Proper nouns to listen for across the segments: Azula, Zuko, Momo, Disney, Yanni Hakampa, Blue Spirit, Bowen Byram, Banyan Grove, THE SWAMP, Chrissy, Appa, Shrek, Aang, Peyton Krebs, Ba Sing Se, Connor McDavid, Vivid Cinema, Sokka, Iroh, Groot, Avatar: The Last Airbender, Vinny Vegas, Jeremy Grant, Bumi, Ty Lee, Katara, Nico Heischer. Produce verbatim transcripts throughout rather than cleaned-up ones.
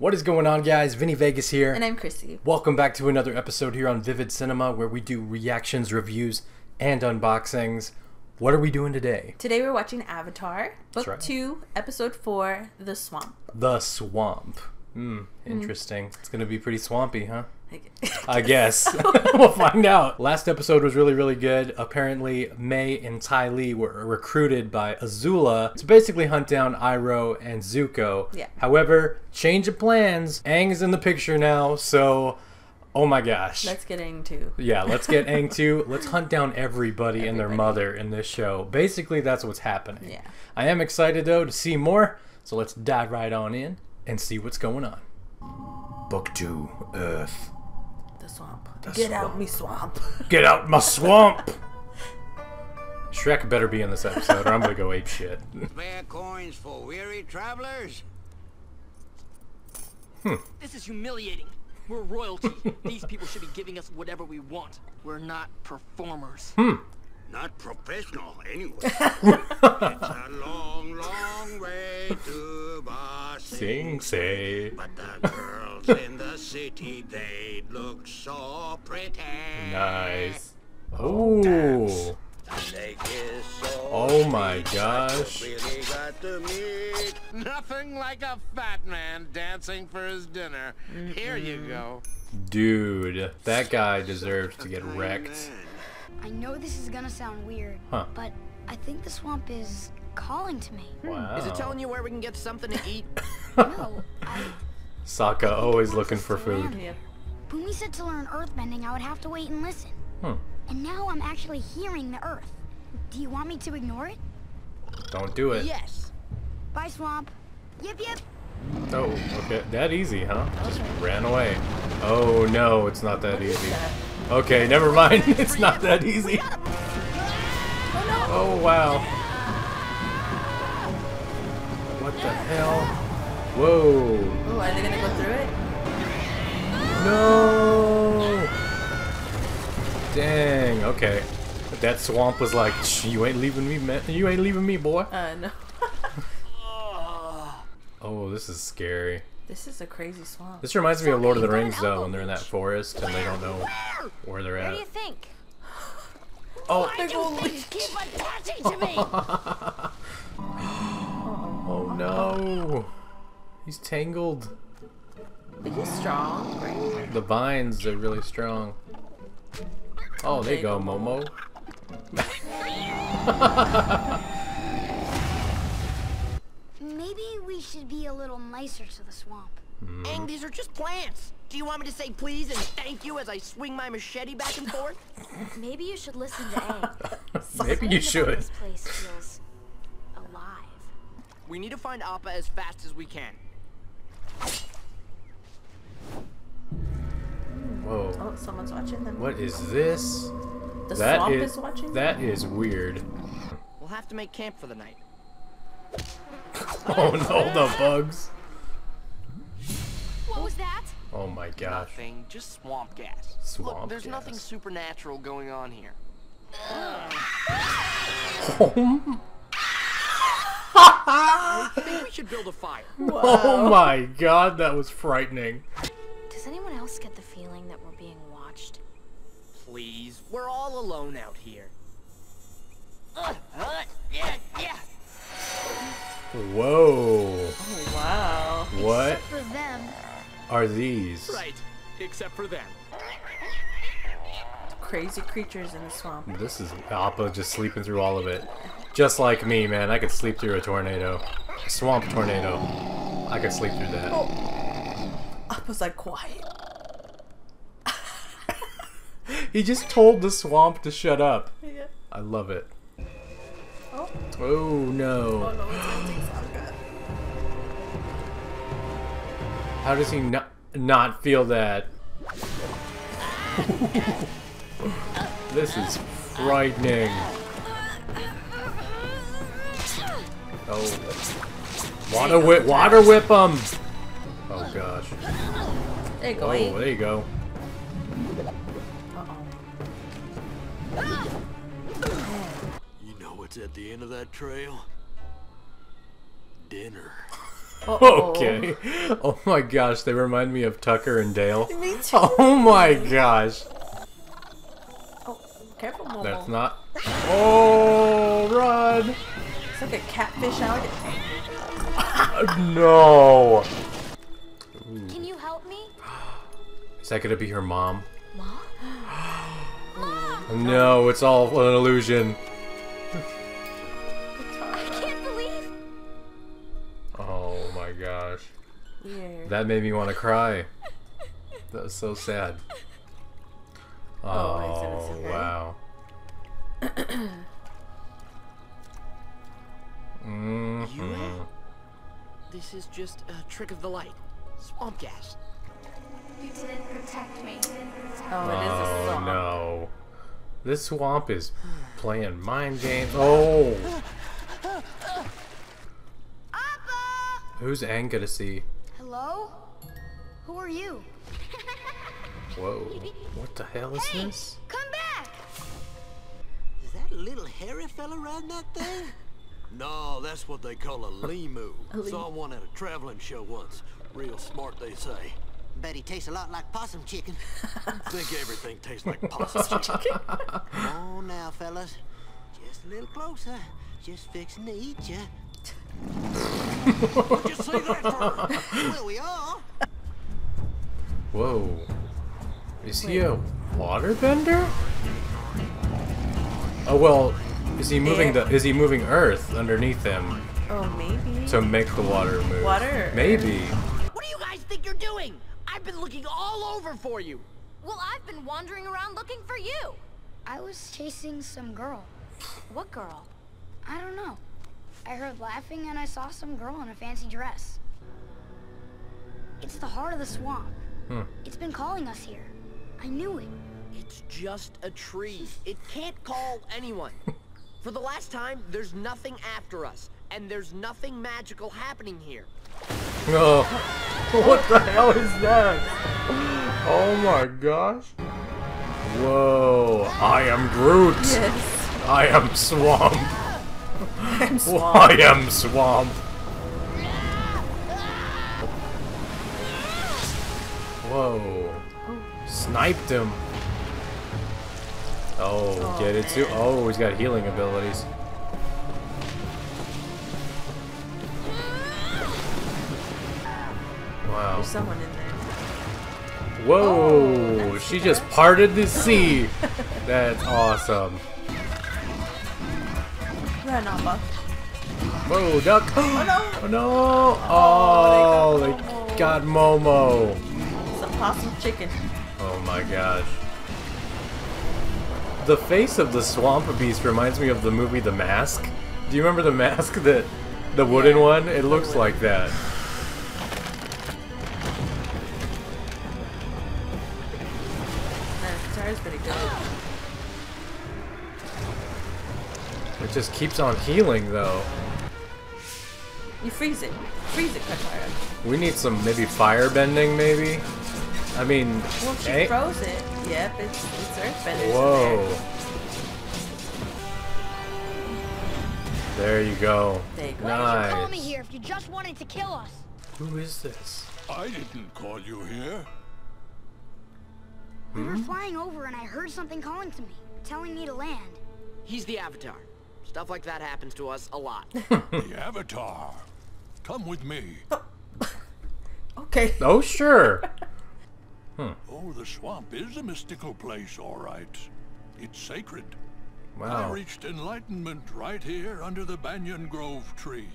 What is going on, guys? Vinny Vegas here. And I'm Chrissy. Welcome back to another episode here on Vivid Cinema, where we do reactions, reviews, and unboxings. What are we doing today? Today we're watching Avatar, Book right. two, Episode four, The Swamp. The Swamp. Hmm, interesting. Mm. It's going to be pretty swampy, huh? I guess. We'll find out. Last episode was really, really good. Apparently, May and Ty Lee were recruited by Azula to basically hunt down Iroh and Zuko. Yeah. However, change of plans. Aang is in the picture now, so... Oh my gosh. Let's get Aang too. Yeah, let's get Aang too. Let's hunt down everybody, everybody and their mother in this show. Basically, that's what's happening. Yeah. I am excited, though, to see more, so let's dive right on in and see what's going on. Book two, Earth. The swamp. The Get swamp. out me swamp. Get out my swamp! Shrek better be in this episode or I'm gonna go apeshit. Spare coins for weary travelers. Hmm. This is humiliating. We're royalty. These people should be giving us whatever we want. We're not performers. Hmm. Not professional, anyway. It's a long, long way to Ba Sing Se. But the girls in the city, they look so pretty. Nice. Oh. Dance. So oh my gosh. Really got to meet. Nothing like a fat man dancing for his dinner. Mm-hmm. Here you go. Dude, that guy deserves to get wrecked. I know this is gonna sound weird, huh. but I think the swamp is calling to me. Wow. Is it telling you where we can get something to eat? No, I... Sokka always looking for food. Yeah. Bumi said to learn earthbending I would have to wait and listen. Hmm. And now I'm actually hearing the earth. Do you want me to ignore it? Don't do it. Yes. Bye, swamp. Yip, yip. Oh, okay. That easy, huh? Okay. Just ran away. Oh, no, it's not that what easy. Okay, never mind. It's not that easy. Oh, wow. What the hell? Whoa. Oh, are they going to go through it? No. Dang. Okay. But that swamp was like, you ain't leaving me, man. You ain't leaving me, boy. Uh, no. Oh, this is scary. This is a crazy swamp. This reminds me of Lord of the Rings, though, when they're in that forest and they don't know where they're at. What do you think? Oh, they're going to keep attaching to me. Oh no, he's tangled. But he's strong, right? The vines are really strong. Oh, there you go, Momo. Maybe we should be a little nicer to the swamp. Mm. Aang, these are just plants. Do you want me to say please and thank you as I swing my machete back and forth? Maybe you should listen to Aang. Maybe you should. This place feels alive. We need to find Appa as fast as we can. Whoa. Oh, someone's watching them. What is this? The that swamp is, is watching? That is weird. We'll have to make camp for the night. Oh no, the bugs. What was that? Oh my gosh. Nothing, just swamp gas. Swamp Look, there's gas. nothing supernatural going on here. I think we should build a fire. Wow. Oh my god, that was frightening. Does anyone else get the feeling that we're being watched? Please, we're all alone out here. Uh, uh, yeah, yeah. Whoa. Oh, wow. What except for them. are these? Right, except for them. Crazy creatures in the swamp. This is Appa just sleeping through all of it. Just like me, man. I could sleep through a tornado. A swamp tornado. I could sleep through that. Oh. Appa's like, quiet. He just told the swamp to shut up. Yeah. I love it. Oh. Oh no. Oh, no. How does he not not feel that? This is frightening. Oh. Water whip water whip him. Oh gosh. There you go. Oh, there you go. Uh-oh. At the end of that trail, dinner. Uh-oh. Okay. Oh my gosh, they remind me of Tucker and Dale. Me too. Oh my gosh. Oh, careful, Momo. That's not. Oh, run! It's like a catfish out. No. Ooh. Can you help me? Is that gonna be her mom? Mom? Mom! No, it's all an illusion. Gosh, yeah. That made me want to cry. That was so sad. Oh, oh okay. Wow. Mm-hmm. This is just a trick of the light. Swamp gas. You didn't protect me. Oh, it is a swamp. Oh no, this swamp is playing mind games. Oh. Who's Aang gonna see? Hello? Who are you? Whoa. What the hell is hey, this? Come back! Is that little hairy fella riding that thing? No, that's what they call a Limu. Saw one at a traveling show once. Real smart, they say. Bet he tastes a lot like possum chicken. Think everything tastes like possum chicken. Come on now, fellas. Just a little closer. Just fixing to eat ya. What'd you say that for? Well, we are. Whoa. Is Wait. he a waterbender? Oh well, is he moving Air. the is he moving earth underneath him? Oh maybe. To make the water move. Water. Maybe. What do you guys think you're doing? I've been looking all over for you. Well, I've been wandering around looking for you. I was chasing some girl. What girl? I don't know. I heard laughing and I saw some girl in a fancy dress. It's the heart of the swamp. Hmm. It's been calling us here. I knew it. It's just a tree. It can't call anyone. For the last time, there's nothing after us. And there's nothing magical happening here. No. Oh. What the hell is that? Oh my gosh. Whoa. I am Groot. Yes. I am Swamp. I'm swamp. I am swamp. Whoa. Sniped him. Oh, get it too. Oh, he's got healing abilities. Wow. There's someone in there. Whoa. Oh, she bad. just parted the sea. That's awesome. Whoa, duck! Oh no! Oh, no. oh, oh they, got Momo. they got Momo! It's a possum chicken. Oh my gosh. The face of the swamp beast reminds me of the movie The Mask. Do you remember The Mask? That, the wooden yeah, one? It looks like that. That guitar's pretty good. It just keeps on healing, though. You freeze it. Freeze it, Katara. We need some, maybe, firebending, maybe? I mean... Well, she eh? froze it. Yep, it's, it's earthbenders. Whoa. There. there you go. There you go. Why did you call me here if you just wanted to kill us? Who is this? I didn't call you here. We hmm? were flying over and I heard something calling to me, telling me to land. He's the Avatar. Stuff like that happens to us a lot. The Avatar. Come with me. Okay. Oh, sure. Hmm. Oh, the swamp is a mystical place, all right. It's sacred. Wow. I reached enlightenment right here under the Banyan Grove tree.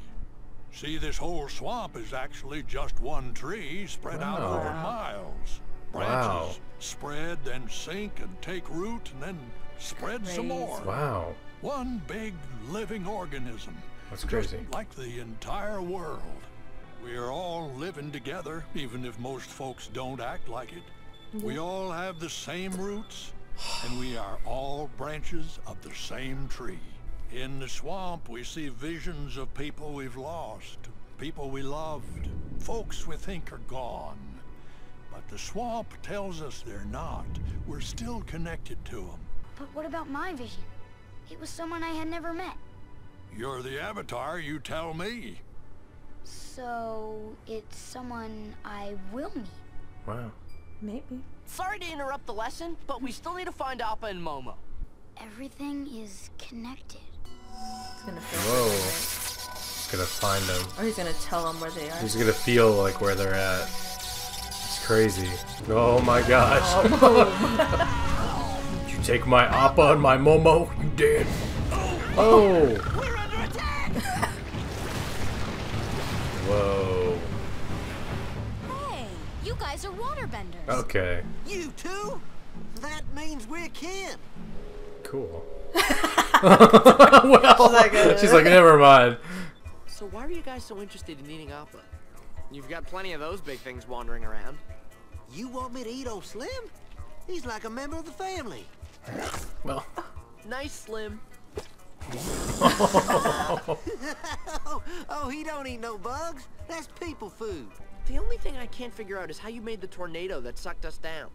See, this whole swamp is actually just one tree spread wow. out over miles. Branches wow. spread, then sink and take root, and then spread Crazy. some more. Wow. One big living organism. That's crazy. Just like the entire world. We are all living together, even if most folks don't act like it. Mm-hmm. We all have the same roots, and we are all branches of the same tree. In the swamp, we see visions of people we've lost, people we loved, folks we think are gone. But the swamp tells us they're not. We're still connected to them. But what about my vision? It was someone I had never met. You're the Avatar, you tell me. So it's someone I will meet. Wow. Maybe. Sorry to interrupt the lesson, but we still need to find Appa and Momo. Everything is connected. He's gonna feel Whoa. He's gonna find them. Or he's gonna tell them where they are. He's gonna feel like where they're at. It's crazy. Oh my gosh. Oh. Did you take my Appa and my Momo? You did. Oh. We're under attack. Whoa. Hey, you guys are waterbenders. Okay. You too? That means we're kin. Cool. Well, she's, she's like, never mind. So why are you guys so interested in eating Appa? You've got plenty of those big things wandering around. You want me to eat old Slim? He's like a member of the family. Well, nice Slim. oh, oh, he don't eat no bugs. That's people food. The only thing I can't figure out is how you made the tornado that sucked us down.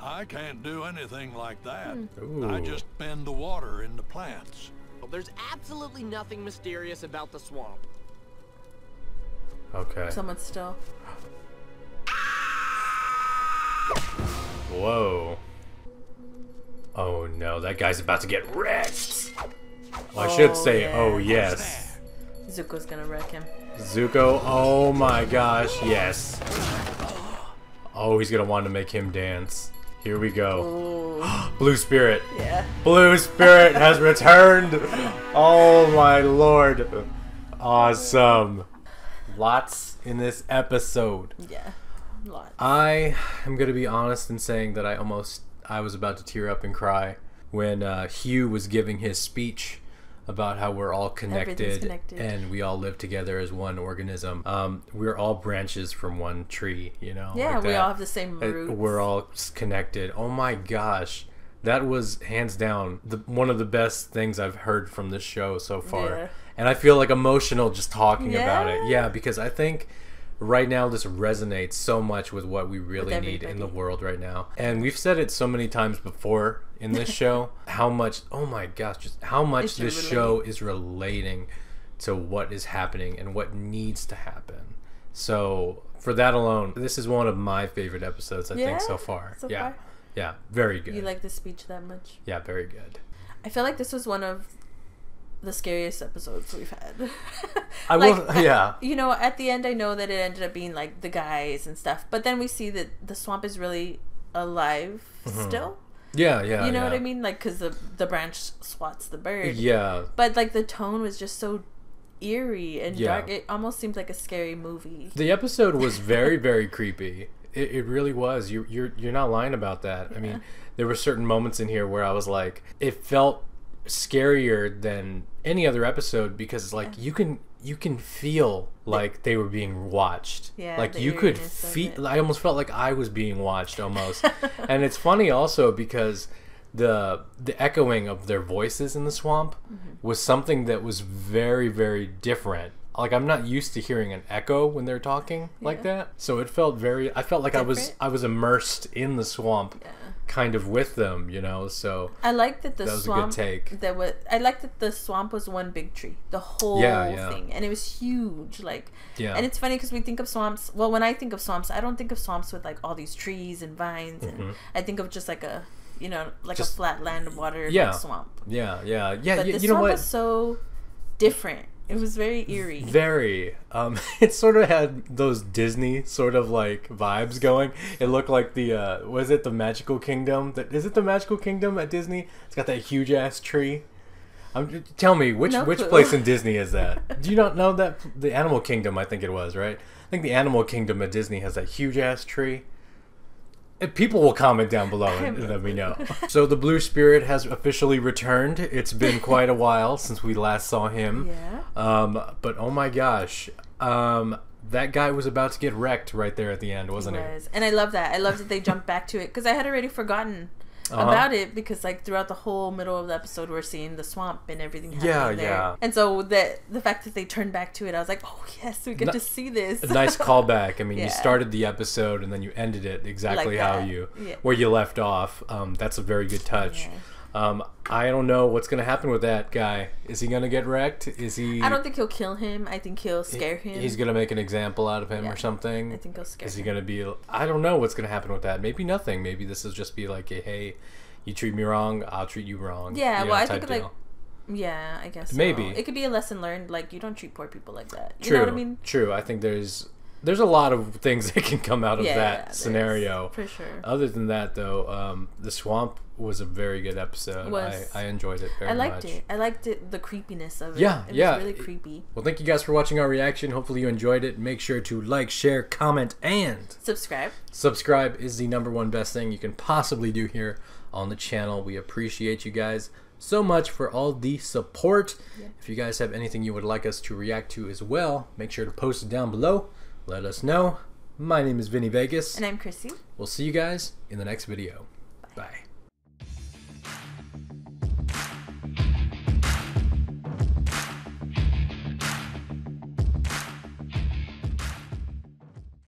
I can't do anything like that. Ooh. I just bend the water into plants. Well, there's absolutely nothing mysterious about the swamp. Okay. Someone's still. Whoa. Oh no, that guy's about to get wrecked. Well, I oh, should say, yeah. oh yes. Zuko's gonna wreck him. Zuko, oh my gosh, yes. Oh, he's gonna want to make him dance. Here we go. Blue Spirit. Yeah. Blue Spirit has returned. Oh my lord. Awesome. Lots in this episode. Yeah. Lots. I am going to be honest in saying that I almost, I was about to tear up and cry when uh, Hugh was giving his speech about how we're all connected, connected and we all live together as one organism. Um, we're all branches from one tree, you know? Yeah, like we all have the same roots. We're all connected. Oh my gosh. That was, hands down, the, one of the best things I've heard from this show so far. Yeah. And I feel like emotional just talking yeah. about it. Yeah, because I think right now this resonates so much with what we really need in the world right now. And we've said it so many times before in this show, how much, oh my gosh, just how much it's this show is relating to what is happening and what needs to happen. So for that alone, this is one of my favorite episodes, I yeah, think, so far. So yeah, far. Yeah, very good. You like the speech that much? Yeah, very good. I feel like this was one of the scariest episodes we've had. I will, like, yeah. You know, at the end, I know that it ended up being like the guys and stuff, but then we see that the swamp is really alive mm-hmm. still. Yeah, yeah. You know yeah. what I mean? Like, because the, the branch swats the bird. Yeah. But, like, the tone was just so eerie and yeah. dark. It almost seemed like a scary movie. The episode was very, very creepy. It, it really was. You, you're, you're not lying about that. Yeah. I mean, there were certain moments in here where I was like, it felt scarier than any other episode because, like, yeah. you can... you can feel like they were being watched. Yeah, like you could feel, I almost felt like I was being watched almost. And it's funny also because the the echoing of their voices in the swamp mm-hmm. was something that was very, very different. Like I'm not used to hearing an echo when they're talking yeah. like that. So it felt very, I felt like different. I was I was immersed in the swamp. Yeah. Kind of with them, you know. So I like that the that was swamp. A good take. That was I like that the swamp was one big tree, the whole yeah, yeah. thing, and it was huge. Like, yeah. And it's funny because we think of swamps. Well, when I think of swamps, I don't think of swamps with like all these trees and vines, and mm-hmm. I think of just like a, you know, like just, a flat land water yeah, like swamp. Yeah, yeah, yeah. But yeah, the you swamp know what? was so different. It was very eerie. Very. Um, it sort of had those Disney sort of like vibes going. It looked like the, uh, was it the Magical Kingdom? That, is it the Magical Kingdom at Disney? It's got that huge ass tree. Um, tell me, which, no which clue. place in Disney is that? Do you not know that? The Animal Kingdom, I think it was, right? I think the Animal Kingdom at Disney has that huge ass tree. People will comment down below and let me know. So the Blue Spirit has officially returned. It's been quite a while since we last saw him. Yeah. Um, but oh my gosh, um, that guy was about to get wrecked right there at the end, wasn't he? Was. He? And I love that. I love that they jumped back to it because I had already forgotten uh-huh. about it because like throughout the whole middle of the episode we're seeing the swamp and everything happening yeah, there. Yeah. And so the, the fact that they turned back to it, I was like, oh yes, we get N to see this. A nice callback. I mean, yeah. you started the episode and then you ended it exactly like how you, yeah. where you left off. Um, that's a very good touch. Yeah. Um, I don't know what's going to happen with that guy. Is he going to get wrecked? Is he... I don't think he'll kill him. I think he'll scare he, him. He's going to make an example out of him yeah. or something. I think he'll scare Is him. Is he going to be... I don't know what's going to happen with that. Maybe nothing. Maybe this will just be like, a, hey, you treat me wrong, I'll treat you wrong. Yeah, you know, well, I think deal. like... Yeah, I guess Maybe. So. It could be a lesson learned. Like, you don't treat poor people like that. You True. know what I mean? True. I think there's... There's a lot of things that can come out of yeah, that scenario. For sure. Other than that, though, um, the swamp was a very good episode. Was. I, I enjoyed it very much. I liked much. it. I liked it, the creepiness of it. Yeah, it yeah. It was really creepy. Well, thank you guys for watching our reaction. Hopefully you enjoyed it. Make sure to like, share, comment, and... Subscribe. Subscribe is the number one best thing you can possibly do here on the channel. We appreciate you guys so much for all the support. Yeah. If you guys have anything you would like us to react to as well, make sure to post it down below. Let us know. My name is Vinny Vegas. And I'm Chrissy. We'll see you guys in the next video. Bye. Bye.